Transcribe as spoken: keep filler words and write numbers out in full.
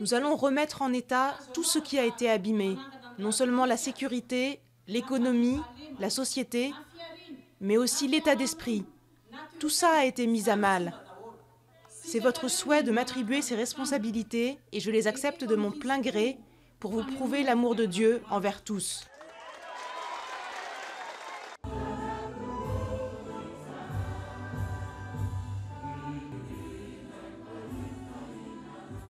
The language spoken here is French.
Nous allons remettre en état tout ce qui a été abîmé, non seulement la sécurité, l'économie, la société, mais aussi l'état d'esprit. Tout ça a été mis à mal. C'est votre souhait de m'attribuer ces responsabilités et je les accepte de mon plein gré pour vous prouver l'amour de Dieu envers tous.